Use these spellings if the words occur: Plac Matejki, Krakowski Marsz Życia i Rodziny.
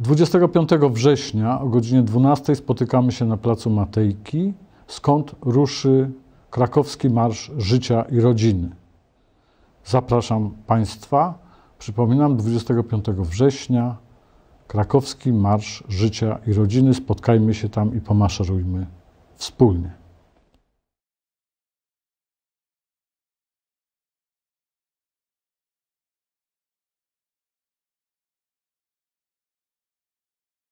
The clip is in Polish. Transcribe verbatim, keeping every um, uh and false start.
dwudziestego piątego września o godzinie dwunastej spotykamy się na Placu Matejki, skąd ruszy Krakowski Marsz Życia i Rodziny. Zapraszam Państwa. Przypominam, dwudziestego piątego września Krakowski Marsz Życia i Rodziny. Spotkajmy się tam i pomaszerujmy wspólnie.